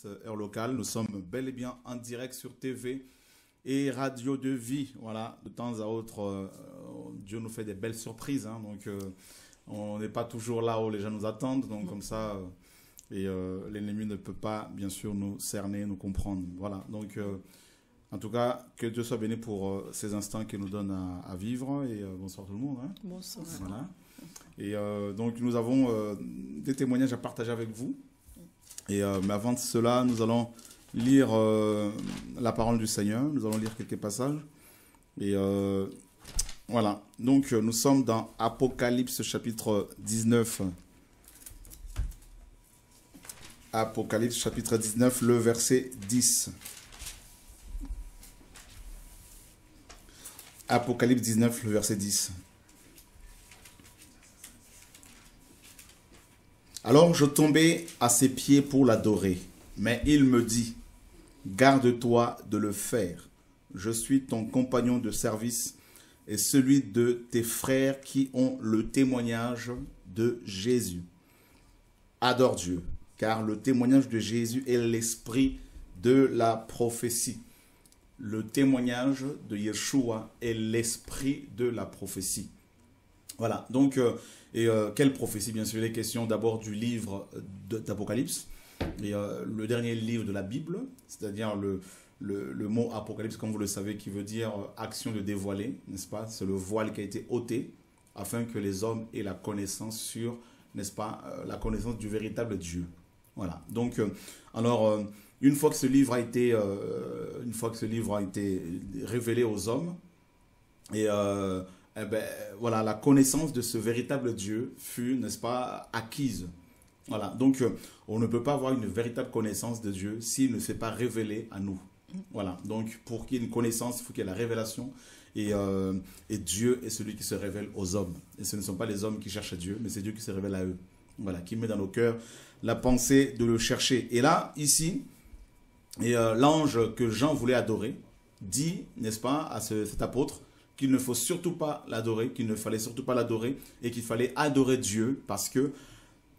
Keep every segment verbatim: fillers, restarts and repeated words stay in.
six heures locales. Nous sommes bel et bien en direct sur T V et Radio de Vie. Voilà, de temps à autre, euh, Dieu nous fait des belles surprises. Hein, donc, euh, on n'est pas toujours là où les gens nous attendent. Donc, mmh. comme ça, euh, et euh, l'ennemi ne peut pas, bien sûr, nous cerner, nous comprendre. Voilà, donc, euh, en tout cas, que Dieu soit béni pour euh, ces instants qu'il nous donne à, à vivre. Et euh, bonsoir tout le monde. Hein. Bonsoir. Voilà. Et euh, donc, nous avons euh, des témoignages à partager avec vous. Et, euh, mais avant de cela, nous allons lire euh, la parole du Seigneur. Nous allons lire quelques passages. Et euh, voilà. Donc, nous sommes dans Apocalypse chapitre dix-neuf. Apocalypse chapitre dix-neuf, le verset dix. Apocalypse dix-neuf, le verset dix. Alors je tombai à ses pieds pour l'adorer, mais il me dit, garde-toi de le faire. Je suis ton compagnon de service et celui de tes frères qui ont le témoignage de Jésus. Adore Dieu, car le témoignage de Jésus est l'esprit de la prophétie. Le témoignage de Yeshua est l'esprit de la prophétie. Voilà, donc, euh, et euh, quelle prophétie, bien sûr, les questions d'abord du livre d'Apocalypse, et euh, le dernier livre de la Bible, c'est-à-dire le, le, le mot Apocalypse, comme vous le savez, qui veut dire euh, action de dévoiler, n'est-ce pas? C'est le voile qui a été ôté, afin que les hommes aient la connaissance sur, n'est-ce pas, euh, la connaissance du véritable Dieu. Voilà, donc, euh, alors, euh, une fois que ce livre a été, euh, une fois que ce livre a été révélé aux hommes, et... Euh, Eh ben, voilà, la connaissance de ce véritable Dieu fut, n'est-ce pas, acquise. Voilà, donc euh, on ne peut pas avoir une véritable connaissance de Dieu s'il ne s'est pas révélé à nous. Voilà, donc pour qu'il y ait une connaissance, il faut qu'il y ait la révélation. Et, euh, et Dieu est celui qui se révèle aux hommes. Et ce ne sont pas les hommes qui cherchent à Dieu, mais c'est Dieu qui se révèle à eux. Voilà, qui met dans nos cœurs la pensée de le chercher. Et là, ici, et, euh, l'ange que Jean voulait adorer dit, n'est-ce pas, à ce, cet apôtre, qu'il ne faut surtout pas l'adorer, qu'il ne fallait surtout pas l'adorer et qu'il fallait adorer Dieu parce que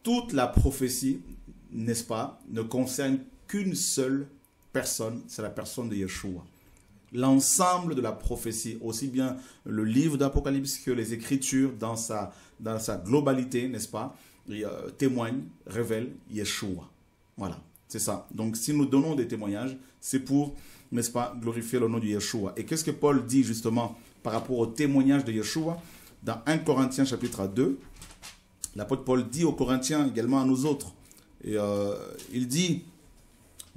toute la prophétie, n'est-ce pas, ne concerne qu'une seule personne, c'est la personne de Yeshua. L'ensemble de la prophétie, aussi bien le livre d'Apocalypse que les Écritures dans sa, dans sa globalité, n'est-ce pas, euh, témoignent, révèlent Yeshua. Voilà, c'est ça. Donc si nous donnons des témoignages, c'est pour, n'est-ce pas, glorifier le nom de Yeshua. Et qu'est-ce que Paul dit justement par rapport au témoignage de Yeshua, dans premier Corinthiens chapitre deux, l'apôtre Paul dit aux Corinthiens, également à nous autres, et euh, il dit,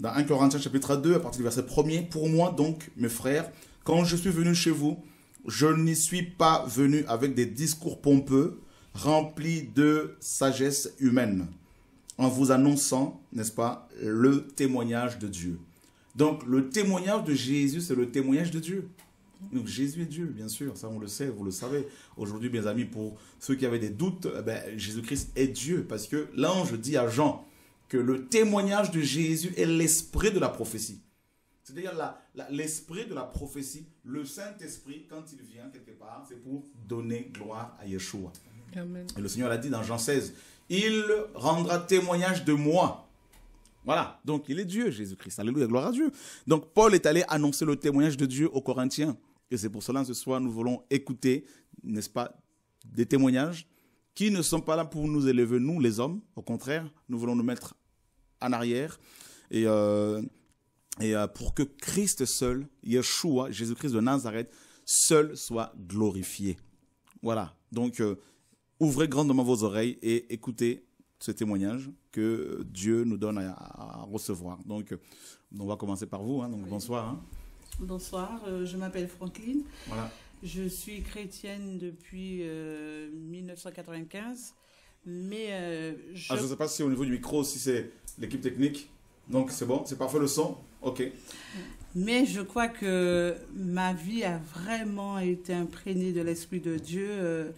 dans premier Corinthiens chapitre deux, à partir du verset premier, « Pour moi donc, mes frères, quand je suis venu chez vous, je n'y suis pas venu avec des discours pompeux, remplis de sagesse humaine, en vous annonçant, n'est-ce pas, le témoignage de Dieu. » Donc, le témoignage de Jésus, c'est le témoignage de Dieu. Donc Jésus est Dieu, bien sûr, ça on le sait, vous le savez. Aujourd'hui, mes amis, pour ceux qui avaient des doutes, eh ben, Jésus-Christ est Dieu. Parce que l'ange dit à Jean que le témoignage de Jésus est l'esprit de la prophétie. C'est-à-dire l'esprit de la prophétie, le Saint-Esprit, quand il vient quelque part, c'est pour donner gloire à Yeshua. Amen. Et le Seigneur l'a dit dans Jean seize, « Il rendra témoignage de moi. » Voilà, donc il est Dieu, Jésus-Christ. Alléluia, gloire à Dieu. Donc Paul est allé annoncer le témoignage de Dieu aux Corinthiens. Et c'est pour cela, ce soir, nous voulons écouter, n'est-ce pas, des témoignages qui ne sont pas là pour nous élever, nous, les hommes. Au contraire, nous voulons nous mettre en arrière et, euh, et euh, pour que Christ seul, Yeshua, Jésus-Christ de Nazareth, seul soit glorifié. Voilà, donc euh, ouvrez grandement vos oreilles et écoutez ce témoignage que Dieu nous donne à, à recevoir. Donc, on va commencer par vous, hein, donc oui. Bonsoir. Hein. Bonsoir, euh, je m'appelle Frankline. Voilà. Je suis chrétienne depuis euh, mille neuf cent quatre-vingt-quinze, mais euh, je... Ah, je ne sais pas si au niveau du micro, si c'est l'équipe technique, donc c'est bon, c'est parfait le son, ok. Mais je crois que ma vie a vraiment été imprégnée de l'Esprit de Dieu euh,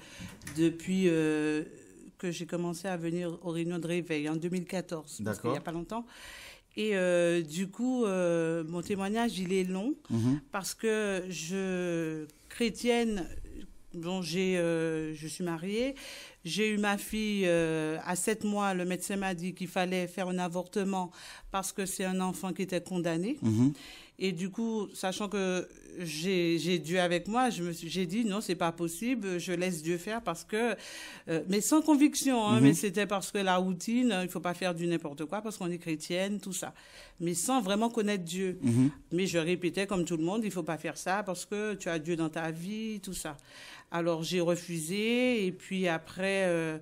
depuis euh, que j'ai commencé à venir aux réunions de Réveil en deux mille quatorze, parce qu'il n'y a pas longtemps. Et euh, du coup, euh, mon témoignage, il est long, mmh. parce que je, chrétienne, bon, j'ai, euh, je suis mariée, J'ai eu ma fille euh, à sept mois. Le médecin m'a dit qu'il fallait faire un avortement parce que c'est un enfant qui était condamné. Mmh. Et du coup, sachant que j'ai Dieu avec moi, j'ai dit non, c'est pas possible, je laisse Dieu faire parce que, euh, mais sans conviction, hein, mm-hmm. mais c'était parce que la routine, il faut pas faire du n'importe quoi parce qu'on est chrétienne, tout ça. Mais sans vraiment connaître Dieu. Mm-hmm. Mais je répétais comme tout le monde, il faut pas faire ça parce que tu as Dieu dans ta vie, tout ça. Alors j'ai refusé et puis après... Euh,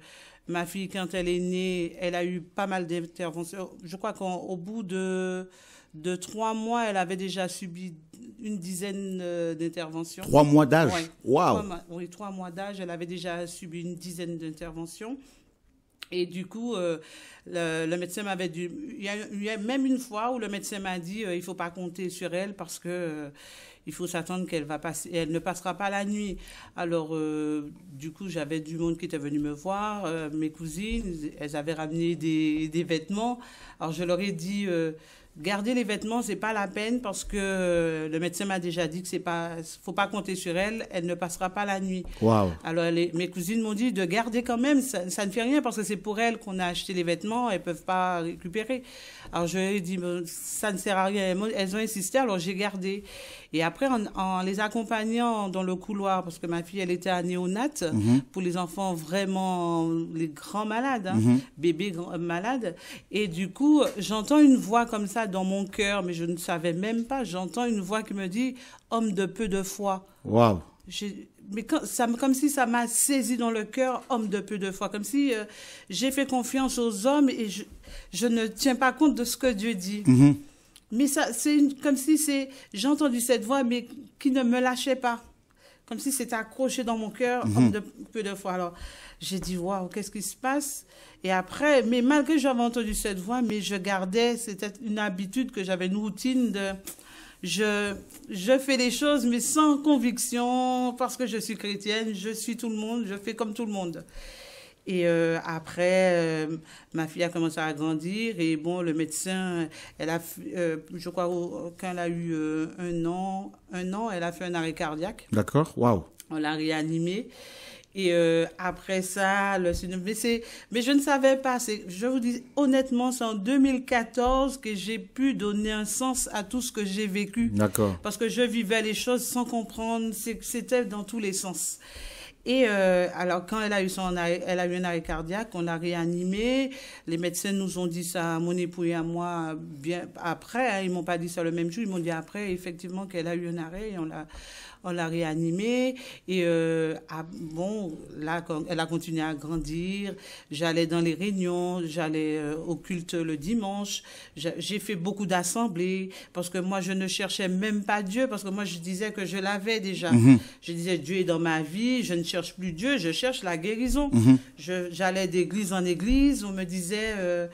ma fille, quand elle est née, elle a eu pas mal d'interventions. Je crois qu'au bout de, de trois mois, elle avait déjà subi une dizaine d'interventions. Trois mois d'âge? Ouais. Wow. Trois, oui, trois mois d'âge, elle avait déjà subi une dizaine d'interventions. Et du coup, euh, le, le médecin m'avait dit... Il y, a, il y a même une fois où le médecin m'a dit euh, il ne faut pas compter sur elle parce que... Euh, il faut s'attendre qu'elle va passer, elle ne passera pas la nuit. Alors, euh, du coup, j'avais du monde qui était venu me voir, euh, mes cousines, elles avaient ramené des, des vêtements. Alors, je leur ai dit, euh, gardez les vêtements, c'est pas la peine parce que euh, le médecin m'a déjà dit que c'est pas, faut pas compter sur elle, elle ne passera pas la nuit. Wow. Alors, les, mes cousines m'ont dit de garder quand même, ça, ça ne fait rien parce que c'est pour elle qu'on a acheté les vêtements, elles peuvent pas récupérer. Alors, je leur ai dit, ça ne sert à rien. Elles ont insisté, alors j'ai gardé. Et après, en, en les accompagnant dans le couloir, parce que ma fille, elle était à néonate, mm-hmm. pour les enfants vraiment, les grands malades, hein, mm-hmm. bébés grands, malades. Et du coup, j'entends une voix comme ça dans mon cœur, mais je ne savais même pas, j'entends une voix qui me dit « Homme de peu de foi ». Waouh. Mais quand, ça, comme si ça m'a saisi dans le cœur, homme de peu de foi. Comme si euh, j'ai fait confiance aux hommes et je, je ne tiens pas compte de ce que Dieu dit. Mm-hmm. Mais ça, c'est comme si c'est... J'ai entendu cette voix, mais qui ne me lâchait pas. Comme si c'était accroché dans mon cœur, mmh. homme de peu de fois. Alors, j'ai dit, waouh, qu'est-ce qui se passe? Et après, mais malgré que j'avais entendu cette voix, mais je gardais, c'était une habitude que j'avais, une routine de... Je, je fais les choses, mais sans conviction, parce que je suis chrétienne, je suis tout le monde, je fais comme tout le monde. Et euh, après, euh, ma fille a commencé à grandir et bon, le médecin, elle a, euh, je crois, quand elle a eu euh, un an, un an, elle a fait un arrêt cardiaque. D'accord, waouh. On l'a réanimée. Et euh, après ça, le mais, mais je ne savais pas. Je vous dis honnêtement, c'est en deux mille quatorze que j'ai pu donner un sens à tout ce que j'ai vécu. D'accord. Parce que je vivais les choses sans comprendre. C'était dans tous les sens. Et euh, alors, quand elle a eu son arrêt, elle a eu un arrêt cardiaque, on l'a réanimée. Les médecins nous ont dit ça à mon époux et à moi bien après. Hein, ils m'ont pas dit ça le même jour. Ils m'ont dit après, effectivement, qu'elle a eu un arrêt et on l'a on l'a réanimée. Et euh, ah, bon, là, elle a continué à grandir. J'allais dans les réunions, j'allais euh, au culte le dimanche. J'ai fait beaucoup d'assemblées parce que moi, je ne cherchais même pas Dieu parce que moi, je disais que je l'avais déjà. Mm-hmm. Je disais, Dieu est dans ma vie, je ne Je cherche plus Dieu, je cherche la guérison. Mmh. J'allais d'église en église, on me disait, euh,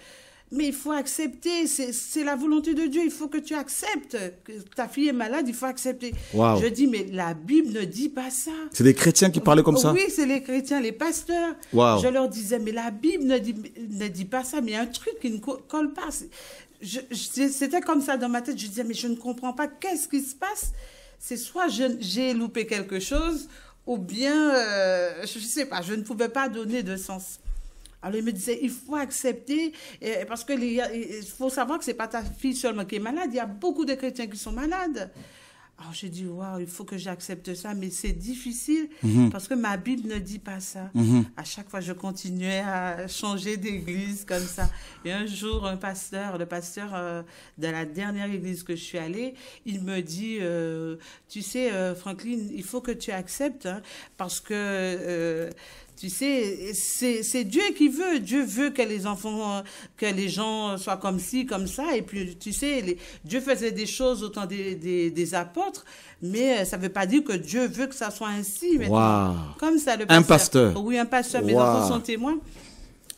mais il faut accepter, c'est la volonté de Dieu, il faut que tu acceptes. Que ta fille est malade, il faut accepter. Wow. Je dis, mais la Bible ne dit pas ça. C'est des chrétiens qui parlaient comme ça? Oui, c'est les chrétiens, les pasteurs. Wow. Je leur disais, mais la Bible ne dit, ne dit pas ça, mais il y a un truc qui ne colle pas. C'était comme ça dans ma tête, je disais, mais je ne comprends pas, qu'est-ce qui se passe? C'est soit j'ai loupé quelque chose... ou bien, euh, je ne sais pas, je ne pouvais pas donner de sens. Alors, il me disait, il faut accepter, et, parce que les, il faut savoir que ce n'est pas ta fille seulement qui est malade, il y a beaucoup de chrétiens qui sont malades. Alors, j'ai dit, waouh, il faut que j'accepte ça, mais c'est difficile, mm-hmm. parce que ma Bible ne dit pas ça. Mm-hmm. À chaque fois, je continuais à changer d'église comme ça. Et un jour, un pasteur, le pasteur euh, de la dernière église que je suis allée, il me dit, euh, tu sais, euh, Frankline, il faut que tu acceptes, hein, parce que... Euh, tu sais, c'est Dieu qui veut. Dieu veut que les enfants, que les gens soient comme ci, comme ça. Et puis, tu sais, les, Dieu faisait des choses au temps des, des, des apôtres, mais ça ne veut pas dire que Dieu veut que ça soit ainsi. Wow. Comme ça, le pasteur. Un pasteur. Oui, un pasteur. Wow. Mes enfants sont témoins.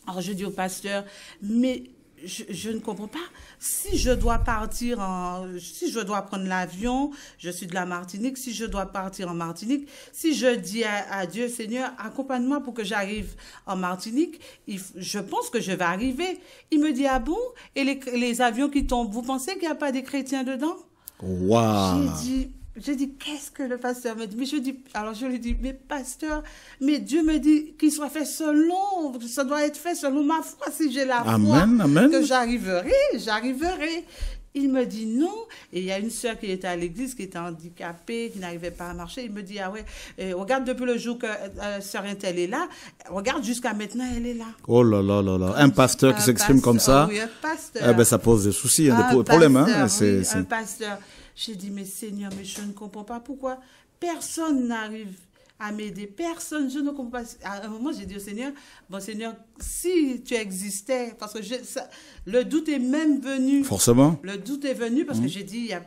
Alors, je dis au pasteur, mais... Je, je ne comprends pas. Si je dois partir en... Si je dois prendre l'avion, je suis de la Martinique, si je dois partir en Martinique, si je dis à, à Dieu, Seigneur, accompagne-moi pour que j'arrive en Martinique, il, je pense que je vais arriver. Il me dit, ah bon? Et les, les avions qui tombent, vous pensez qu'il n'y a pas des chrétiens dedans? Wow. J'ai dit... Je dis, qu'est-ce que le pasteur me dit? Mais je dis, alors je lui dis, mais pasteur, mais Dieu me dit qu'il soit fait selon, ça doit être fait selon ma foi, si j'ai la foi, amen, amen. Que j'arriverai, j'arriverai. Il me dit non. Et il y a une sœur qui était à l'église, qui était handicapée, qui n'arrivait pas à marcher. Il me dit, ah ouais, euh, regarde depuis le jour que euh, sœur Intel est là, regarde jusqu'à maintenant, elle est là. Oh là là là là. Un pasteur un qui s'exprime comme ça, oui, un pasteur. Eh ben, ça pose des soucis, un des pasteur, problèmes. Hein? Oui, un pasteur. J'ai dit, mais Seigneur, mais je ne comprends pas pourquoi personne n'arrive à m'aider. Personne, je ne comprends pas. À un moment, j'ai dit au Seigneur, bon Seigneur, si tu existais, parce que je, ça, le doute est même venu. Forcément. Le doute est venu parce mmh. que j'ai dit, y a,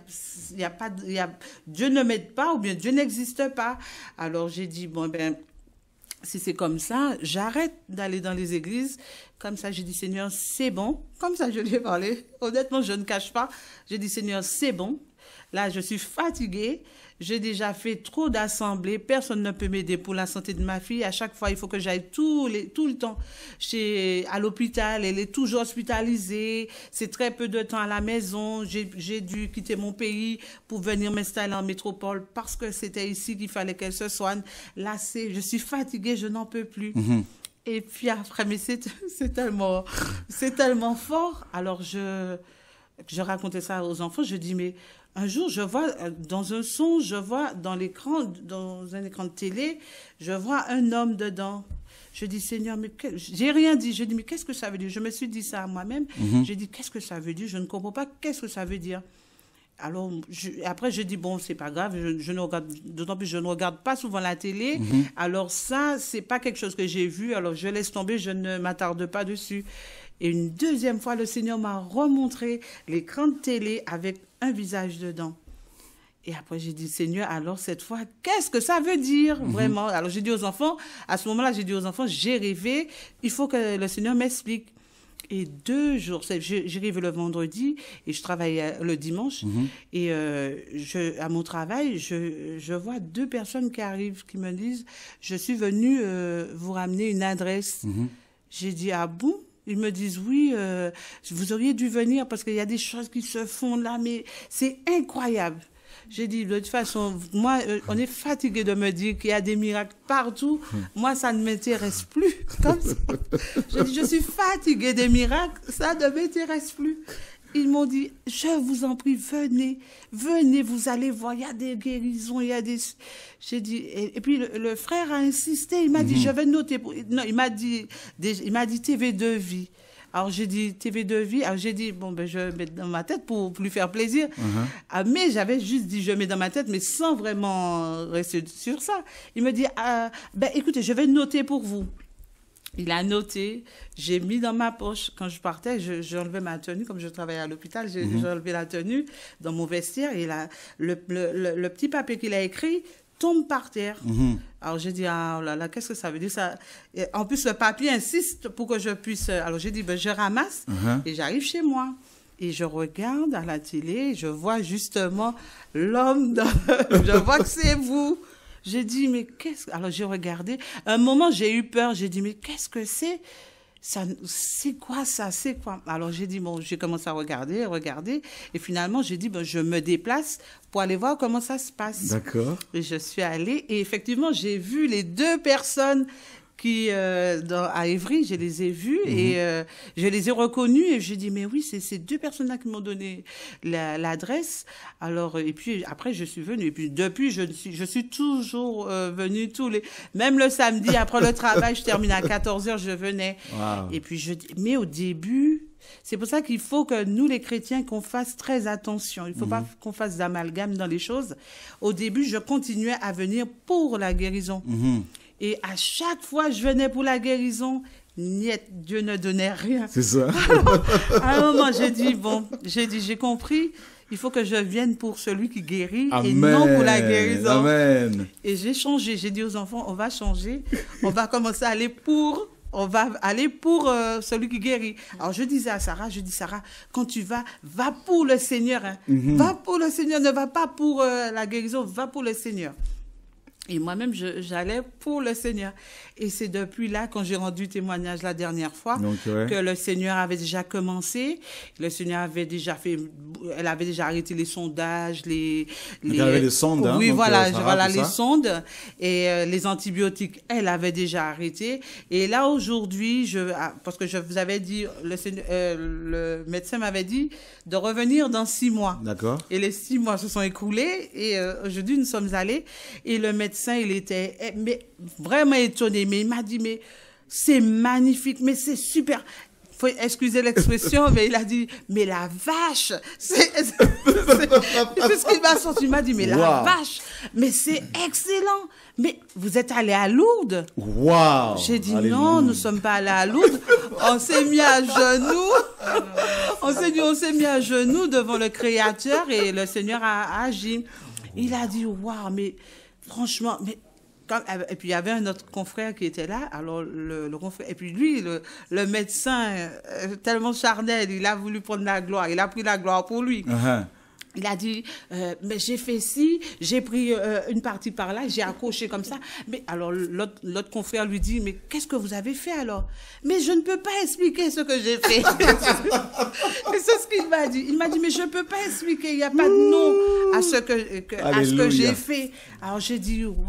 y a pas, y a, Dieu ne m'aide pas ou bien Dieu n'existe pas. Alors j'ai dit, bon ben, si c'est comme ça, j'arrête d'aller dans les églises. Comme ça, j'ai dit, Seigneur, c'est bon. Comme ça, je lui ai parlé. Honnêtement, je ne cache pas. J'ai dit, Seigneur, c'est bon. Là, je suis fatiguée, j'ai déjà fait trop d'assemblées, personne ne peut m'aider pour la santé de ma fille. À chaque fois, il faut que j'aille tout, tout le temps chez, à l'hôpital, elle est toujours hospitalisée, c'est très peu de temps à la maison. J'ai dû quitter mon pays pour venir m'installer en métropole parce que c'était ici qu'il fallait qu'elle se soigne. Là, je suis fatiguée, je n'en peux plus. Mmh. Et puis après, mais c'est tellement, c'est tellement fort. Alors, je, je racontais ça aux enfants, je dis, mais... Un jour, je vois, dans un songe, je vois dans l'écran, dans un écran de télé, je vois un homme dedans. Je dis, Seigneur, mais j'ai rien dit. Je dis, mais qu'est-ce que ça veut dire? Je me suis dit ça à moi-même. Mm-hmm. J'ai dit, qu'est-ce que ça veut dire? Je ne comprends pas, qu'est-ce que ça veut dire? Alors, je, après, je dis, bon, c'est pas grave, je, je ne regarde, d'autant plus, je ne regarde pas souvent la télé. Mm-hmm. Alors ça, c'est pas quelque chose que j'ai vu, alors je laisse tomber, je ne m'attarde pas dessus. Et une deuxième fois, le Seigneur m'a remontré l'écran de télé avec un visage dedans. Et après, j'ai dit, Seigneur, alors cette fois, qu'est-ce que ça veut dire, mm-hmm. vraiment? Alors, j'ai dit aux enfants, à ce moment-là, j'ai dit aux enfants, j'ai rêvé, il faut que le Seigneur m'explique. Et deux jours, j'ai rêvé le vendredi et je travaillais le dimanche. Mm-hmm. Et euh, je, à mon travail, je, je vois deux personnes qui arrivent, qui me disent, je suis venue euh, vous ramener une adresse. Mm-hmm. J'ai dit, ah bon? Ils me disent, oui, euh, vous auriez dû venir parce qu'il y a des choses qui se font là, mais c'est incroyable. J'ai dit, de toute façon, moi, euh, on est fatigué de me dire qu'il y a des miracles partout. Moi, ça ne m'intéresse plus. Comme ça. J'ai dit, je suis fatigué des miracles, ça ne m'intéresse plus. Ils m'ont dit, je vous en prie, venez, venez, vous allez voir, il y a des guérisons, il y a des... J'ai dit, et, et puis le, le frère a insisté, il m'a mmh. dit, je vais noter, pour... non, il m'a dit, des, il m'a dit T V deux vie. Alors j'ai dit, T V deux vie, alors j'ai dit, bon, ben je mets dans ma tête pour lui faire plaisir. Mmh. Ah, mais j'avais juste dit, je mets dans ma tête, mais sans vraiment rester sur ça. Il me dit, ah, ben écoutez, je vais noter pour vous. Il a noté, j'ai mis dans ma poche, quand je partais, j'ai enlevé ma tenue, comme je travaillais à l'hôpital, j'ai mmh. enlevé la tenue dans mon vestiaire, et là, le, le, le, le petit papier qu'il a écrit tombe par terre. Mmh. Alors j'ai dit, ah oh là là, qu'est-ce que ça veut dire ça? Et en plus, le papier insiste pour que je puisse... Alors j'ai dit, ben, je ramasse mmh. et j'arrive chez moi. Et je regarde à la télé, je vois justement l'homme, dans... je vois que c'est vous. J'ai dit, mais qu'est-ce... Alors, j'ai regardé. Un moment, j'ai eu peur. J'ai dit, mais qu'est-ce que c'est? C'est quoi, ça? C'est quoi? Alors, j'ai dit, bon, j'ai commencé à regarder, regarder. Et finalement, j'ai dit, ben, je me déplace pour aller voir comment ça se passe. D'accord. Et je suis allée. Et effectivement, j'ai vu les deux personnes qui, euh, dans, à Évry, je les ai vues mmh. et euh, je les ai reconnues. Et j'ai dit, mais oui, c'est ces deux personnes-là qui m'ont donné l'adresse. La, Alors, et puis après, je suis venue. Et puis depuis, je suis, je suis toujours euh, venue tous les... Même le samedi, après le travail, je termine à quatorze heures, je venais. Wow. Et puis, je, mais au début... C'est pour ça qu'il faut que nous, les chrétiens, qu'on fasse très attention. Il ne faut mmh. pas qu'on fasse d'amalgame dans les choses. Au début, je continuais à venir pour la guérison. Mmh. Et à chaque fois, je venais pour la guérison. Niet, Dieu ne donnait rien. C'est ça. Alors, à un moment, j'ai dit, bon, j'ai dit, j'ai compris. Il faut que je vienne pour celui qui guérit Amen. Et non pour la guérison. Amen. Et j'ai changé. J'ai dit aux enfants, on va changer. On va commencer à aller pour... On va aller pour euh, celui qui guérit. Alors, je disais à Sarah, je dis, Sarah, quand tu vas, va pour le Seigneur. Hein. Mm-hmm. Va pour le Seigneur, ne va pas pour euh, la guérison, va pour le Seigneur. Et moi-même, j'allais pour le Seigneur. Et c'est depuis là, quand j'ai rendu témoignage la dernière fois, donc, ouais. que le Seigneur avait déjà commencé. Le Seigneur avait déjà fait... Elle avait déjà arrêté les sondages, les... les... Elle avait les sondes, hein, oui, donc, voilà, Sarah, voilà les ça. sondes. Et euh, les antibiotiques, elle avait déjà arrêté. Et là, aujourd'hui, je... parce que je vous avais dit... Le, Seigneur, euh, le médecin m'avait dit de revenir dans six mois. D'accord. Et les six mois se sont écoulés. Et euh, aujourd'hui, nous sommes allés. Et le médecin... il était mais, vraiment étonné, mais il m'a dit, mais c'est magnifique, mais c'est super. Faut excuser l'expression, mais il a dit, mais la vache, c'est ce qu'il m'a sorti. Il m'a dit, mais wow. la vache, mais c'est excellent. Mais vous êtes allé à Lourdes? Wow. J'ai dit, Alléluia. non, nous ne sommes pas allés à Lourdes. On s'est mis à genoux. On s'est dit, on s'est mis à genoux devant le Créateur et le Seigneur a agi. Il a dit, waouh, mais... Franchement, mais quand, et puis il y avait un autre confrère qui était là, alors le, le confrère, et puis lui, le, le médecin, euh, tellement charnel, il a voulu prendre la gloire, il a pris la gloire pour lui. Uh-huh. Il a dit, euh, mais j'ai fait ci, j'ai pris euh, une partie par là, j'ai accroché comme ça. Mais alors l'autre confrère lui dit, mais qu'est-ce que vous avez fait alors? Mais je ne peux pas expliquer ce que j'ai fait. C'est ce qu'il m'a dit. Il m'a dit, mais je ne peux pas expliquer, il n'y a pas de nom à ce que, que, à ce que j'ai fait. Alors j'ai dit, waouh,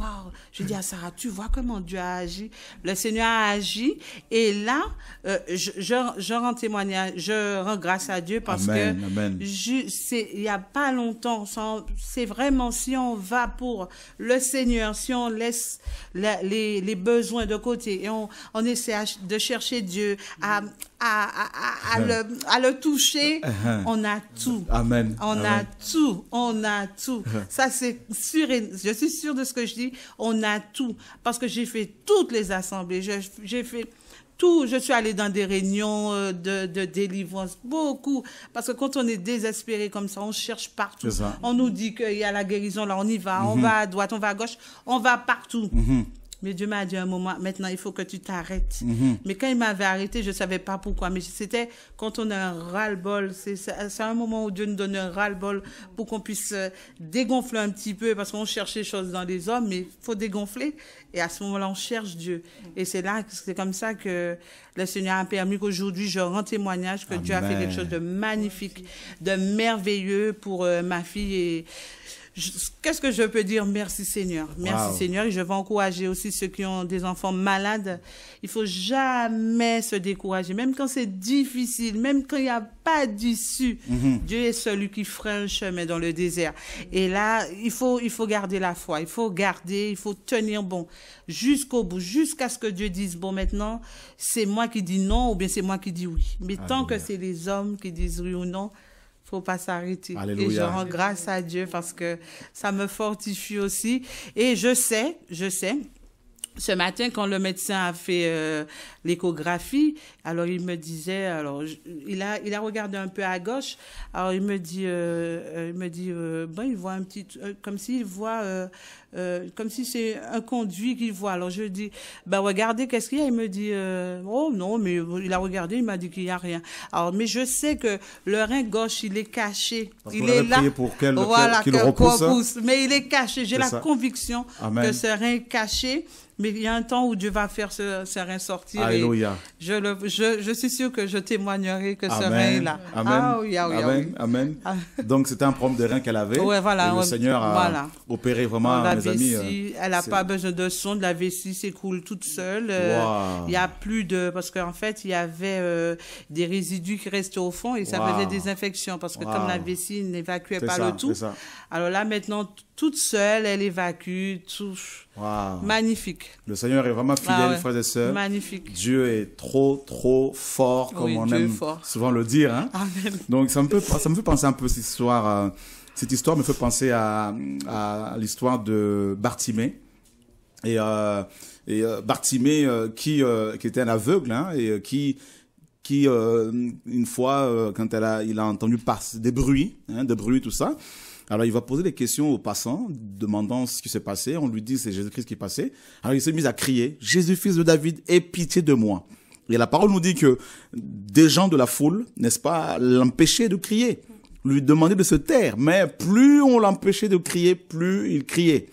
j'ai dit à Sarah, tu vois comment Dieu a agi. Le Seigneur a agi. Et là, euh, je, je, je rends témoignage, je rends grâce à Dieu parce amen, que il y a pas longtemps, c'est vraiment si on va pour le Seigneur, si on laisse la, les, les besoins de côté et on, on essaie de chercher Dieu à, à, à, à, le, à le toucher, on a tout. Amen. On Amen. a tout. On a tout. Ça, c'est sûr. Et je suis sûre de ce que je dis. On a tout. Parce que j'ai fait toutes les assemblées. J'ai fait... Tout, je suis allée dans des réunions de, de délivrance, beaucoup. Parce que quand on est désespéré comme ça, on cherche partout. On nous dit qu'il y a la guérison, là on y va, mm-hmm. on va à droite, on va à gauche, on va partout. Mm-hmm. Mais Dieu m'a dit un moment, maintenant il faut que tu t'arrêtes. Mm-hmm. Mais quand il m'avait arrêté, je ne savais pas pourquoi. Mais c'était quand on a un ras-le-bol, c'est un moment où Dieu nous donne un ras-le-bol pour qu'on puisse dégonfler un petit peu parce qu'on cherche les choses dans les hommes, mais il faut dégonfler. Et à ce moment-là, on cherche Dieu. Et c'est là, c'est comme ça que le Seigneur a permis qu'aujourd'hui, je rends témoignage que Amen. Dieu a fait quelque chose de magnifique, de merveilleux pour euh, ma fille et... Qu'est-ce que je peux dire? Merci Seigneur. Merci wow. Seigneur. Et je veux encourager aussi ceux qui ont des enfants malades. Il ne faut jamais se décourager. Même quand c'est difficile, même quand il n'y a pas d'issue, mm-hmm. Dieu est celui qui fera un chemin dans le désert. Et là, il faut, il faut garder la foi. Il faut garder, il faut tenir bon jusqu'au bout, jusqu'à ce que Dieu dise, bon maintenant, c'est moi qui dis non ou bien c'est moi qui dis oui. Mais Alléluia. Tant que c'est les hommes qui disent oui ou non, faut pas s'arrêter. Et je rends grâce à Dieu parce que ça me fortifie aussi. Et je sais, je sais, ce matin, quand le médecin a fait euh, l'échographie, alors il me disait, alors je, il, a, il a regardé un peu à gauche, alors il me dit, euh, il me dit, euh, bon, il voit un petit, euh, comme s'il voit, euh, euh, comme si c'est un conduit qu'il voit. Alors je dis, ben regardez, qu'est-ce qu'il y a? Il me dit, euh, oh non, mais il a regardé, il m'a dit qu'il n'y a rien. Alors, mais je sais que le rein gauche, il est caché. Parce il est là. Pour quel, voilà, qu'il repousse. repousse. Mais il est caché. J'ai la ça. conviction Amen. que ce rein est caché. Mais il y a un temps où Dieu va faire ce, ce rein sortir. Alléluia. Et je, le, je, je suis sûr que je témoignerai que Amen. ce rein est là. Amen. Ah, oui, ah, oui, Amen. Ah, oui. Amen. Ah. Donc, c'était un problème de rein qu'elle avait. Ouais, voilà, et le Seigneur a voilà. opéré vraiment, la mes vessie, amis. Euh, elle n'a pas besoin de sonde. La vessie s'écoule toute seule. Wow. Euh, il n'y a plus de... Parce qu'en fait, il y avait euh, des résidus qui restaient au fond et ça wow. faisait des infections. Parce que wow. comme la vessie n'évacuait pas ça, le tout. Alors là, maintenant... Toute seule, elle évacue, tout. Wow. Magnifique. Le Seigneur est vraiment fidèle, ah ouais. frères et sœurs. Magnifique. Dieu est trop, trop fort, comme oui, on Dieu aime fort. souvent le dire. Hein? Amen. Donc, ça me, peut, ça me fait penser un peu cette histoire. Euh, cette histoire me fait penser à, à l'histoire de Bartimée. Et, euh, et euh, Bartimée, euh, qui, euh, qui était un aveugle, hein, et euh, qui... qui, euh, une fois, euh, quand elle a, il a entendu des bruits, hein, des bruits, tout ça, alors il va poser des questions aux passants, demandant ce qui s'est passé. On lui dit c'est Jésus-Christ qui est passé. Alors il s'est mis à crier, Jésus, fils de David, aie pitié de moi. Et la parole nous dit que des gens de la foule, n'est-ce pas, l'empêchaient de crier, lui demandaient de se taire. Mais plus on l'empêchait de crier, plus il criait.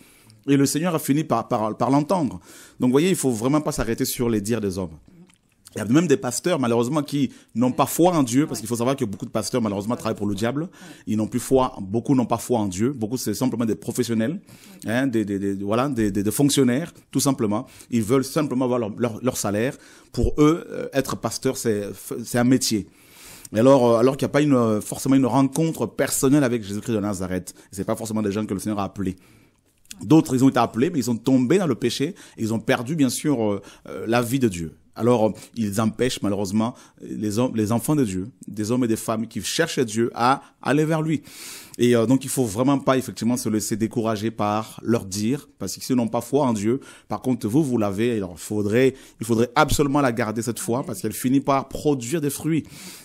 Et le Seigneur a fini par, par, par l'entendre. Donc vous voyez, il ne faut vraiment pas s'arrêter sur les dires des hommes. Il y a même des pasteurs, malheureusement, qui n'ont pas foi en Dieu, parce qu'il faut savoir que beaucoup de pasteurs, malheureusement, travaillent pour le diable. Ils n'ont plus foi, beaucoup n'ont pas foi en Dieu. Beaucoup, c'est simplement des professionnels, hein, des, des, des, voilà, des, des, des fonctionnaires, tout simplement. Ils veulent simplement avoir leur, leur, leur salaire. Pour eux, euh, être pasteur, c'est un métier. Et alors, alors qu'il n'y a pas une, forcément une rencontre personnelle avec Jésus-Christ de Nazareth. C'est pas forcément des gens que le Seigneur a appelés. D'autres, ils ont été appelés, mais ils sont tombés dans le péché. Et ils ont perdu, bien sûr, euh, euh, la vie de Dieu. Alors, ils empêchent malheureusement les, hommes, les enfants de Dieu, des hommes et des femmes qui cherchent Dieu à aller vers lui. Et euh, donc, il faut vraiment pas effectivement se laisser décourager par leur dire, parce qu'ils n'ont pas foi en Dieu. Par contre, vous, vous l'avez. Alors, faudrait, il faudrait absolument la garder cette foi, parce qu'elle finit par produire des fruits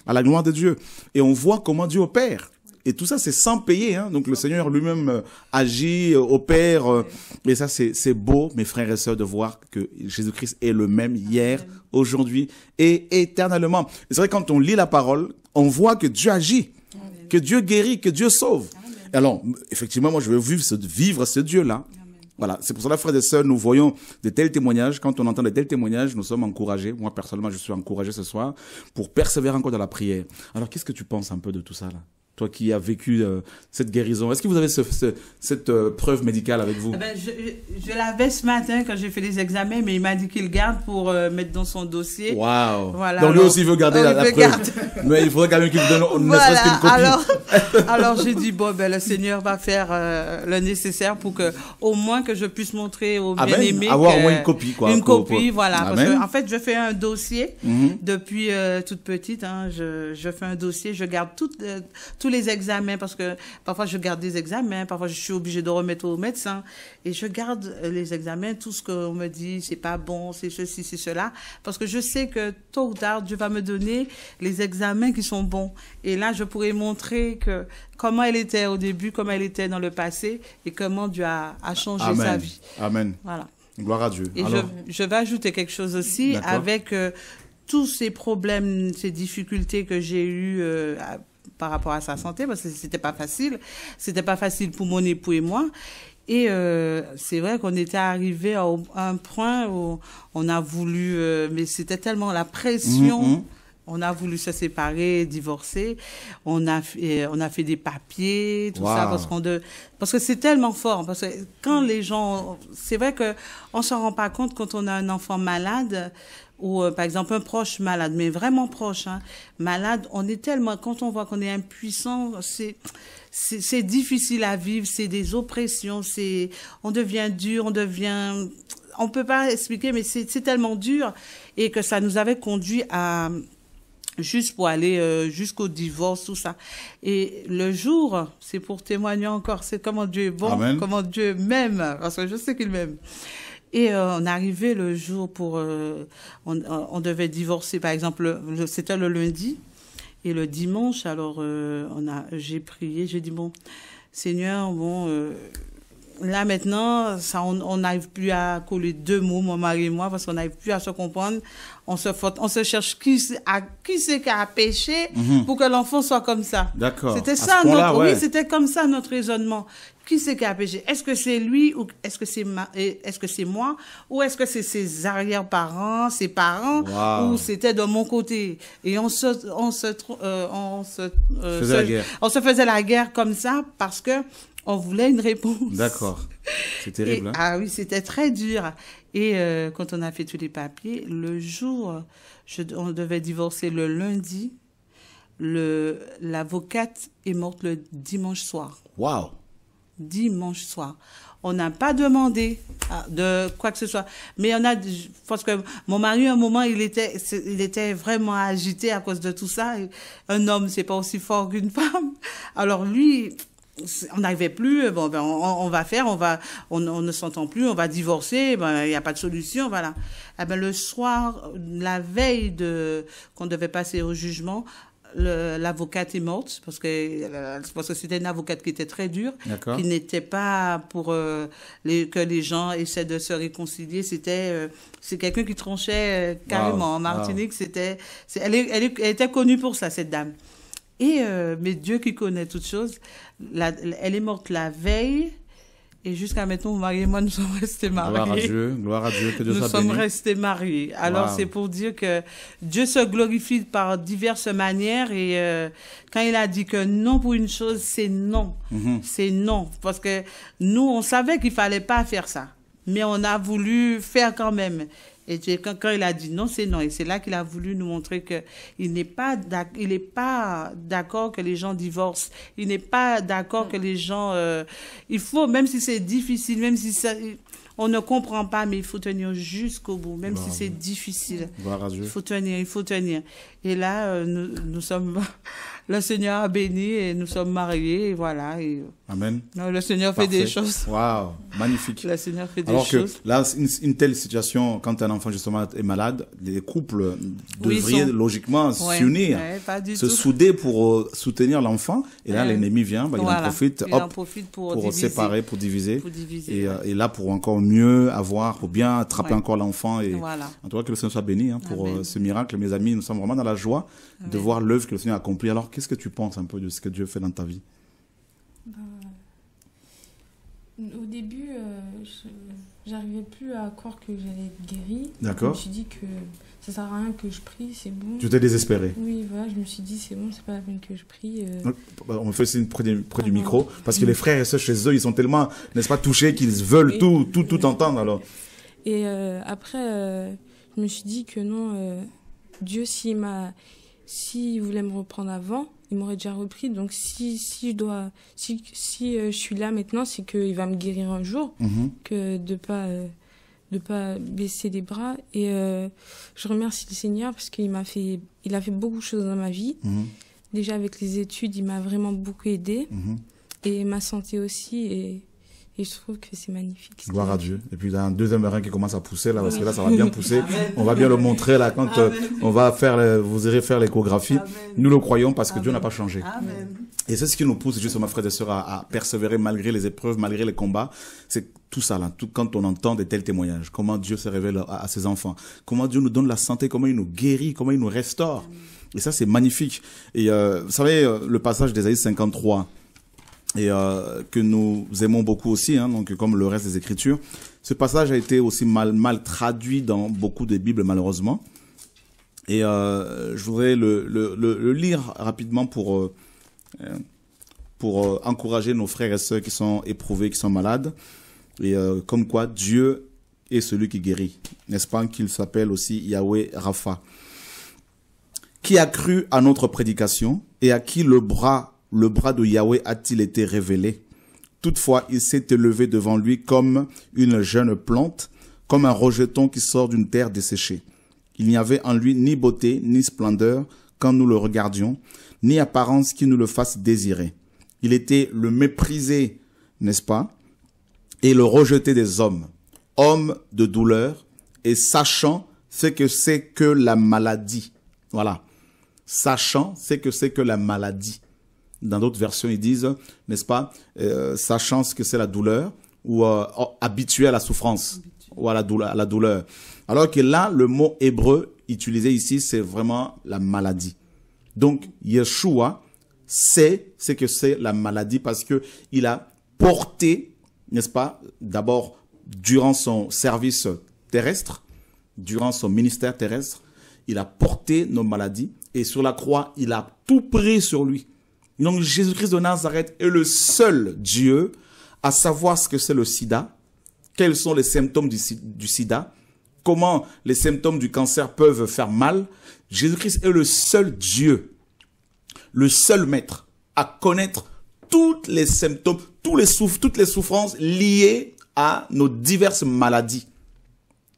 à la gloire de Dieu. Et on voit comment Dieu opère. Et tout ça, c'est sans payer. Hein. Donc, le Seigneur lui-même agit, opère. Euh, et ça, c'est beau, mes frères et sœurs, de voir que Jésus-Christ est le même hier, aujourd'hui et éternellement. C'est vrai, quand on lit la parole, on voit que Dieu agit, que Dieu guérit, que Dieu sauve. Et alors, effectivement, moi, je veux vivre ce, vivre ce Dieu-là. Voilà, c'est pour cela, frères et sœurs, nous voyons de tels témoignages. Quand on entend de tels témoignages, nous sommes encouragés. Moi, personnellement, je suis encouragé ce soir pour persévérer encore dans la prière. Alors, qu'est-ce que tu penses un peu de tout ça, là ? Toi qui as vécu euh, cette guérison, est-ce que vous avez ce, ce, cette euh, preuve médicale avec vous? Ben, Je, je, je l'avais ce matin quand j'ai fait les examens, mais il m'a dit qu'il garde pour euh, mettre dans son dossier. Waouh, voilà. Donc lui alors, aussi il veut garder la, la preuve. Garde. Mais il faudrait quand même qu'il vous donne voilà, ne serait-ce qu'une copie. Alors, alors j'ai dit, bon, ben, le Seigneur va faire euh, le nécessaire pour que, au moins que je puisse montrer aux bien-aimés. Avoir au moins une copie, quoi. Une pour, copie, pour... voilà. Parce que, en fait, je fais un dossier mm-hmm. depuis euh, toute petite. Hein, je, je fais un dossier, je garde toute... Euh, toute les examens, parce que parfois je garde des examens, parfois je suis obligée de remettre au médecin, et je garde les examens, tout ce qu'on me dit, c'est pas bon, c'est ceci, c'est cela, parce que je sais que tôt ou tard, Dieu va me donner les examens qui sont bons, et là je pourrais montrer que comment elle était au début, comment elle était dans le passé, et comment Dieu a, a changé Amen. Sa vie. Amen. Voilà. Gloire à Dieu. Et Alors... je, je vais ajouter quelque chose aussi, avec euh, tous ces problèmes, ces difficultés que j'ai eues euh, à, par rapport à sa santé, parce que c'était pas facile. C'était pas facile pour mon époux et moi. Et euh, c'est vrai qu'on était arrivé à un point où on a voulu... Euh, mais c'était tellement la pression... Mm-hmm. On a voulu se séparer, divorcer. On a fait, on a fait des papiers, tout wow. ça, parce qu'on de, parce que c'est tellement fort. Parce que quand les gens, c'est vrai que on s'en rend pas compte quand on a un enfant malade ou euh, par exemple un proche malade, mais vraiment proche, hein, malade. On est tellement, quand on voit qu'on est impuissant, c'est c'est difficile à vivre. C'est des oppressions. C'est, on devient dur, on devient, on peut pas expliquer, mais c'est c'est tellement dur et que ça nous avait conduit à juste pour aller euh, jusqu'au divorce, tout ça. Et le jour, c'est pour témoigner encore, c'est comment Dieu est bon, Amen. Comment Dieu m'aime, parce que je sais qu'il m'aime. Et euh, on arrivait le jour pour... Euh, on, on devait divorcer, par exemple, c'était le lundi, et le dimanche, alors euh, on a, j'ai prié, j'ai dit, bon, Seigneur, bon... Euh, là, maintenant, ça, on n'arrive plus à coller deux mots, mon mari et moi, parce qu'on n'arrive plus à se comprendre. On se, faute, on se cherche qui c'est qui a péché mm-hmm. pour que l'enfant soit comme ça. D'accord. C'était ça, notre, ouais. oui, c'était comme ça notre raisonnement. Qui c'est qui a péché? Est-ce que c'est lui ou est-ce que c'est est-ce que c'est moi ou est-ce que c'est ses arrière-parents, ses parents wow. ou c'était de mon côté? Et on se on se euh, on se, euh, se, se on se faisait la guerre comme ça parce que on voulait une réponse. D'accord. C'est terrible. Et, hein? Ah oui, c'était très dur. Et euh, quand on a fait tous les papiers, le jour, je, on devait divorcer le lundi. Le l'avocate est morte le dimanche soir. Waouh. Dimanche soir. On n'a pas demandé de quoi que ce soit. Mais on a, je pense que mon mari, à un moment, il était, il était vraiment agité à cause de tout ça. Un homme, c'est pas aussi fort qu'une femme. Alors lui, on n'arrivait plus. Bon, ben, on, on va faire, on va, on, on ne s'entend plus, on va divorcer. Ben, il n'y a pas de solution, voilà. Eh ben, le soir, la veille de, qu'on devait passer au jugement, l'avocate est morte, parce que, parce que c'était une avocate qui était très dure, qui n'était pas pour euh, les, que les gens essaient de se réconcilier. C'était euh, c'est quelqu'un qui tranchait euh, carrément. Wow. En Martinique, wow. c'était, c'est, elle, est, elle, est, elle était connue pour ça, cette dame. Et, euh, mais Dieu qui connaît toutes choses, la, elle est morte la veille, Et jusqu'à maintenant, mon mari et moi, nous sommes restés mariés. Gloire à Dieu, gloire à Dieu, que Dieu soit béni. Nous sommes restés mariés. Alors, wow. C'est pour dire que Dieu se glorifie par diverses manières. Et euh, quand il a dit que non pour une chose, c'est non. Mm-hmm. C'est non. Parce que nous, on savait qu'il ne fallait pas faire ça. Mais on a voulu faire quand même. Et quand, quand il a dit non, c'est non. Et c'est là qu'il a voulu nous montrer qu'il n'est pas d'accord que les gens divorcent. Il n'est pas d'accord que les gens... Euh, il faut, même si c'est difficile, même si ça, on ne comprend pas, mais il faut tenir jusqu'au bout. Même voilà. Si c'est difficile, voilà. il faut tenir, il faut tenir. Et là, euh, nous, nous sommes... Le Seigneur a béni et nous sommes mariés. Et voilà. Et... Amen. Non, le Seigneur Parfait. fait des choses. Waouh, magnifique. Le Seigneur fait Alors des que choses. Alors que là, une, une telle situation, quand un enfant justement est malade, les couples oui, devraient sont... logiquement ouais, s'unir, ouais, se tout. souder pour euh, soutenir l'enfant. Et là, ouais. l'ennemi vient, bah, il, voilà. en profite, il hop, en profite pour, pour diviser, séparer, pour diviser. Pour diviser et, ouais. et là, pour encore mieux avoir, pour bien attraper ouais. encore l'enfant. Et voilà. En tout cas, que le Seigneur soit béni hein, pour euh, ce miracle. Mes amis, nous sommes vraiment dans la joie ouais. de voir l'œuvre que le Seigneur a accomplie. Alors, qu'est-ce que tu penses un peu de ce que Dieu fait dans ta vie? Au début, euh, j'arrivais plus à croire que j'allais être guérie. D'accord. Je me suis dit que ça sert à rien que je prie, c'est bon. Tu t'es désespérée? Oui, voilà, je me suis dit c'est bon, c'est pas la peine que je prie. Euh... On me fait signe près, du, près ah, du micro, parce que les frères et sœurs chez eux, ils sont tellement, n'est-ce pas, touchés qu'ils veulent et, tout, tout, tout entendre alors. Et euh, après, euh, je me suis dit que non, euh, Dieu, s'il m'a... S'il voulait me reprendre avant, il m'aurait déjà repris. Donc, si, si, je, dois, si, si euh, je suis là maintenant, c'est qu'il va me guérir un jour, mm-hmm. que de ne pas, euh, de pas baisser les bras. Et euh, je remercie le Seigneur parce qu'il m'a fait, il a fait beaucoup de choses dans ma vie. Mm-hmm. Déjà, avec les études, il m'a vraiment beaucoup aidé. Mm-hmm. Et ma santé aussi. Et... Et je trouve que c'est magnifique. Gloire à Dieu. Et puis, il y a un deuxième rein qui commence à pousser, là, parce que là, ça va bien pousser. Amen. On va bien le montrer, là, quand euh, on va faire, les, vous irez faire l'échographie. Nous le croyons parce que Amen. Dieu n'a pas changé. Amen. Et c'est ce qui nous pousse, justement, frères et sœurs, à, à persévérer malgré les épreuves, malgré les combats. C'est tout ça, là, tout, quand on entend de tels témoignages, comment Dieu se révèle à, à ses enfants, comment Dieu nous donne la santé, comment il nous guérit, comment il nous restaure. Amen. Et ça, c'est magnifique. Et euh, vous savez, le passage d'Ésaïe cinquante-trois, et euh, que nous aimons beaucoup aussi, hein, donc comme le reste des Écritures. Ce passage a été aussi mal, mal traduit dans beaucoup de Bibles, malheureusement. Et euh, je voudrais le, le, le, le lire rapidement pour, euh, pour euh, encourager nos frères et sœurs qui sont éprouvés, qui sont malades. Et euh, comme quoi Dieu est celui qui guérit, n'est-ce pas, qu'il s'appelle aussi Yahweh Rafa. Qui a cru à notre prédication et à qui le bras Le bras de Yahweh a-t-il été révélé? Toutefois, il s'est élevé devant lui comme une jeune plante, comme un rejeton qui sort d'une terre desséchée. Il n'y avait en lui ni beauté, ni splendeur, quand nous le regardions, ni apparence qui nous le fasse désirer. Il était le méprisé, n'est-ce pas, et le rejeté des hommes, homme de douleur, et sachant ce que c'est que la maladie. Voilà. Sachant ce que c'est que la maladie. Dans d'autres versions, ils disent, n'est-ce pas, euh, sachant ce que c'est la douleur ou euh, habitué à la souffrance habitué. ou à la, douleur, à la douleur. Alors que là, le mot hébreu utilisé ici, c'est vraiment la maladie. Donc, Yeshua sait ce que c'est la maladie parce qu'il a porté, n'est-ce pas, d'abord durant son service terrestre, durant son ministère terrestre, il a porté nos maladies et sur la croix, il a tout pris sur lui. Donc, Jésus-Christ de Nazareth est le seul Dieu à savoir ce que c'est le sida, quels sont les symptômes du, du sida, comment les symptômes du cancer peuvent faire mal. Jésus-Christ est le seul Dieu, le seul maître à connaître tous les symptômes, tous les souffres, toutes les souffrances liées à nos diverses maladies.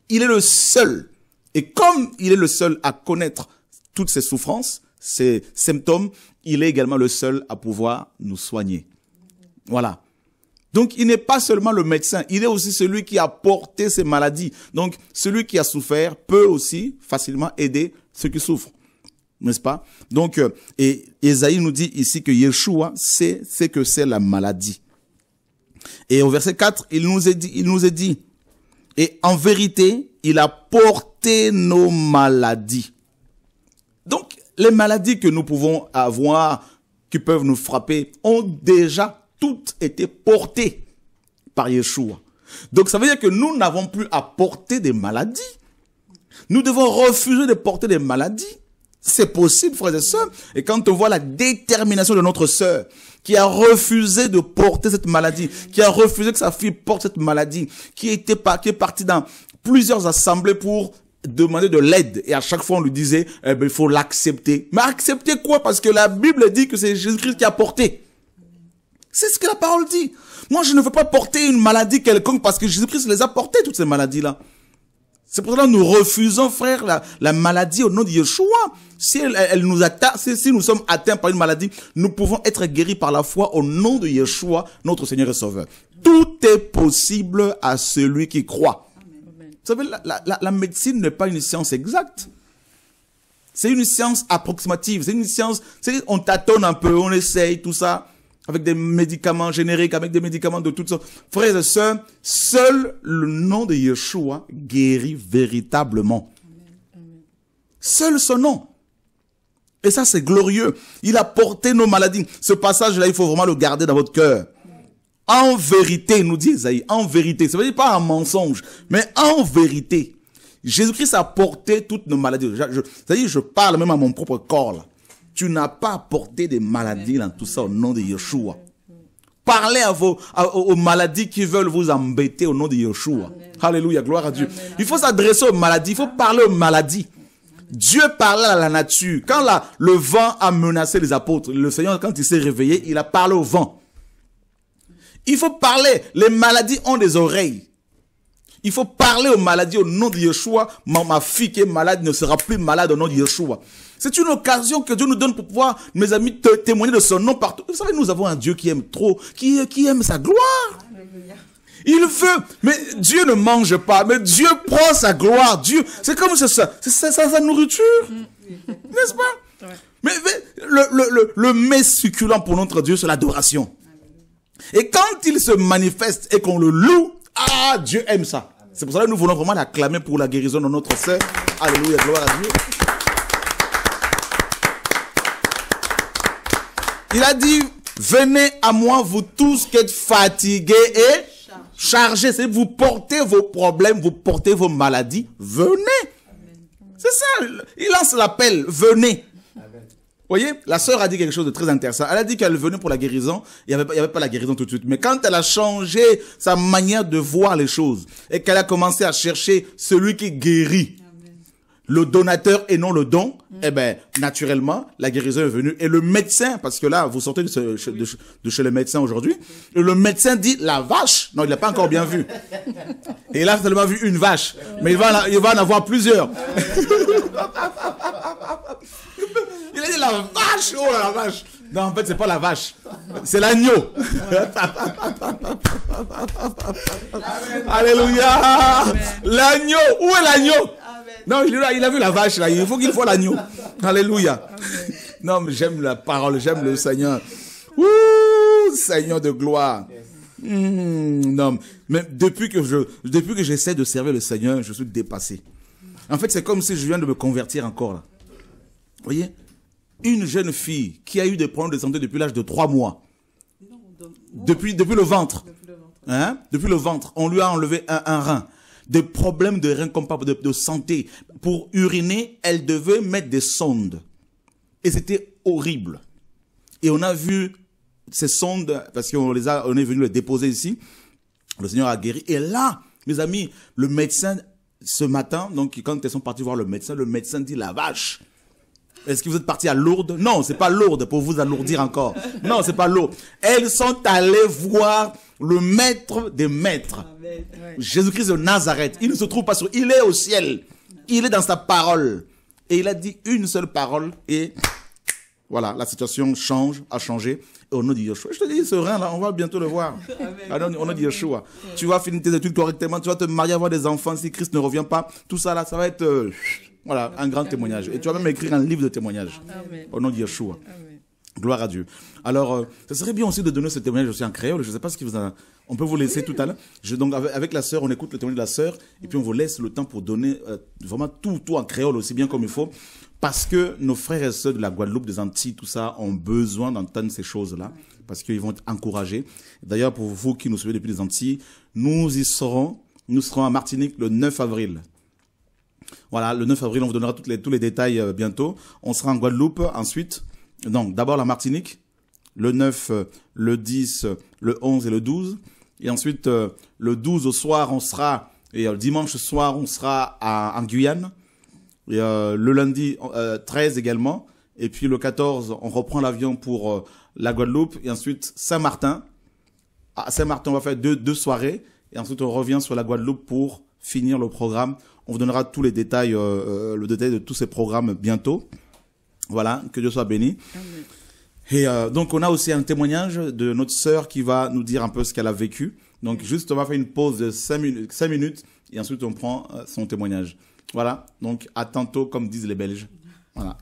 Il est le seul. Et comme il est le seul à connaître toutes ces souffrances, ces symptômes, il est également le seul à pouvoir nous soigner. Voilà. Donc, il n'est pas seulement le médecin, il est aussi celui qui a porté ces maladies. Donc, celui qui a souffert peut aussi facilement aider ceux qui souffrent. N'est-ce pas? Donc, et Esaïe nous dit ici que Yeshua sait ce que c'est la maladie. Et au verset quatre, il nous est dit, il nous est dit, et en vérité, il a porté nos maladies. Donc, les maladies que nous pouvons avoir, qui peuvent nous frapper, ont déjà toutes été portées par Yeshua. Donc ça veut dire que nous n'avons plus à porter des maladies. Nous devons refuser de porter des maladies. C'est possible, frères et sœurs. Et quand on voit la détermination de notre sœur, qui a refusé de porter cette maladie, qui a refusé que sa fille porte cette maladie, qui était par, qui est partie dans plusieurs assemblées pour demander de l'aide. Et à chaque fois, on lui disait, eh ben, il faut l'accepter. Mais accepter quoi? Parce que la Bible dit que c'est Jésus-Christ qui a porté. C'est ce que la parole dit. Moi, je ne veux pas porter une maladie quelconque parce que Jésus-Christ les a portées, toutes ces maladies-là. C'est pour cela que nous refusons, frère, la, la maladie au nom de Yeshua. Si elle, elle nous atteint, si, si nous sommes atteints par une maladie, nous pouvons être guéris par la foi au nom de Yeshua, notre Seigneur et Sauveur. Tout est possible à celui qui croit. Amen. Vous savez, la, la, la médecine n'est pas une science exacte. C'est une science approximative. C'est une science, c'est, on tâtonne un peu, on essaye, tout ça, avec des médicaments génériques, avec des médicaments de toutes sortes. Frères et sœurs, seul le nom de Yeshua guérit véritablement. Seul son nom. Et ça, c'est glorieux. Il a porté nos maladies. Ce passage-là, il faut vraiment le garder dans votre cœur. En vérité, nous dit Esaïe, en vérité. Ça veut dire pas un mensonge, mais en vérité. Jésus-Christ a porté toutes nos maladies. C'est-à-dire, je parle même à mon propre corps, là. Tu n'as pas apporté des maladies dans tout ça au nom de Yeshua. Parlez à vos, à, aux maladies qui veulent vous embêter au nom de Yeshua. Alléluia, gloire à Dieu. Il faut s'adresser aux maladies, il faut parler aux maladies. Dieu parlait à la nature. Quand la, le vent a menacé les apôtres, le Seigneur, quand il s'est réveillé, il a parlé au vent. Il faut parler. Les maladies ont des oreilles. Il faut parler aux maladies au nom de Yeshua. Ma, ma fille qui est malade ne sera plus malade au nom de Yeshua. C'est une occasion que Dieu nous donne pour pouvoir, mes amis, te témoigner de son nom partout. Vous savez, nous avons un Dieu qui aime trop, qui, qui aime sa gloire. Il veut, mais Dieu ne mange pas, mais Dieu prend sa gloire. Dieu, c'est comme ça, c'est ça, ça, sa nourriture, n'est-ce pas? Mais, mais le, le, le, le mets succulent pour notre Dieu, c'est l'adoration. Et quand il se manifeste et qu'on le loue, ah, Dieu aime ça. C'est pour ça que nous voulons vraiment l'acclamer pour la guérison de notre sœur. Alléluia, gloire à Dieu. Il a dit, venez à moi, vous tous qui êtes fatigués et chargés. C'est-à-dire, vous portez vos problèmes, vous portez vos maladies. Venez. C'est ça. Il lance l'appel. Venez. Amen. Vous voyez, la sœur a dit quelque chose de très intéressant. Elle a dit qu'elle venait pour la guérison. Il n'y avait, il y avait pas la guérison tout de suite. Mais quand elle a changé sa manière de voir les choses et qu'elle a commencé à chercher celui qui guérit, le donateur et non le don, mmh. eh ben naturellement, la guérison est venue. Et le médecin, parce que là, vous sortez de, ce, de, de chez le médecin aujourd'hui, mmh. le médecin dit, la vache, non, il l'a pas encore bien vu. Et là, il a seulement vu une vache, mais il va, il va en avoir plusieurs. Il a dit, la vache, oh la vache. Non, en fait, c'est pas la vache, c'est l'agneau. Alléluia. L'agneau, où est l'agneau? Non, il, il a vu la vache, là. Il faut qu'il voit l'agneau. Alléluia. Non, mais j'aime la parole, j'aime le Seigneur. Ouh, Seigneur de gloire. Mmh, non, mais depuis que je, depuis que j'essaie de servir le Seigneur, je suis dépassé. En fait, c'est comme si je viens de me convertir encore, là. Vous voyez? Une jeune fille qui a eu des problèmes de santé depuis l'âge de trois mois. Depuis, depuis le ventre. Hein? Depuis le ventre. On lui a enlevé un, un rein. Des problèmes de rein, comme pas de, de santé. Pour uriner, elle devait mettre des sondes. Et c'était horrible. Et on a vu ces sondes, parce qu'on les a, on est venu les déposer ici. Le Seigneur a guéri. Et là, mes amis, le médecin, ce matin, donc, quand ils sont partis voir le médecin, le médecin dit, la vache. Est-ce que vous êtes partis à Lourdes? Non, c'est pas Lourdes pour vous alourdir encore. Non, c'est pas Lourdes. Elles sont allées voir le maître des maîtres. Jésus-Christ de Nazareth. Il ne se trouve pas sur... Il est au ciel. Il est dans sa parole. Et il a dit une seule parole et... Voilà, la situation change, a changé. Et au nom de Yeshua. Je te dis, ce rein-là, on va bientôt le voir. Amen. Au nom de Yeshua. Tu vas finir tes études correctement. Tu vas te marier, avoir des enfants. Si Christ ne revient pas, tout ça, là, ça va être... Euh, voilà, un grand témoignage. Et tu vas même écrire un livre de témoignages. Amen. Au nom de Yeshua. Amen. Gloire à Dieu. Alors, euh, ce serait bien aussi de donner ce témoignage aussi en créole. Je ne sais pas ce qui vous a... On peut vous laisser tout à l'heure. Donc, avec, avec la sœur, on écoute le témoignage de la sœur. Et puis, on vous laisse le temps pour donner euh, vraiment tout, tout en créole, aussi bien comme il faut. Parce que nos frères et sœurs de la Guadeloupe, des Antilles, tout ça, ont besoin d'entendre ces choses-là. Parce qu'ils vont être encouragés. D'ailleurs, pour vous qui nous suivez depuis les Antilles, nous y serons. Nous serons à Martinique le neuf avril. Voilà, le neuf avril, on vous donnera toutes les, tous les détails euh, bientôt. On sera en Guadeloupe ensuite. Donc, d'abord la Martinique, le neuf, le dix, le onze et le douze. Et ensuite, le douze au soir, on sera, et le dimanche soir, on sera à, en Guyane. Et euh, le lundi, euh, treize également. Et puis le quatorze, on reprend l'avion pour euh, la Guadeloupe. Et ensuite, Saint-Martin. À Saint-Martin, on va faire deux, deux soirées. Et ensuite, on revient sur la Guadeloupe pour finir le programme. On vous donnera tous les détails, euh, le détail de tous ces programmes bientôt. Voilà, que Dieu soit béni. Amen. Et euh, donc, on a aussi un témoignage de notre sœur qui va nous dire un peu ce qu'elle a vécu. Donc, juste, on va faire une pause de cinq minutes et ensuite, on prend son témoignage. Voilà, donc à tantôt, comme disent les Belges. Voilà.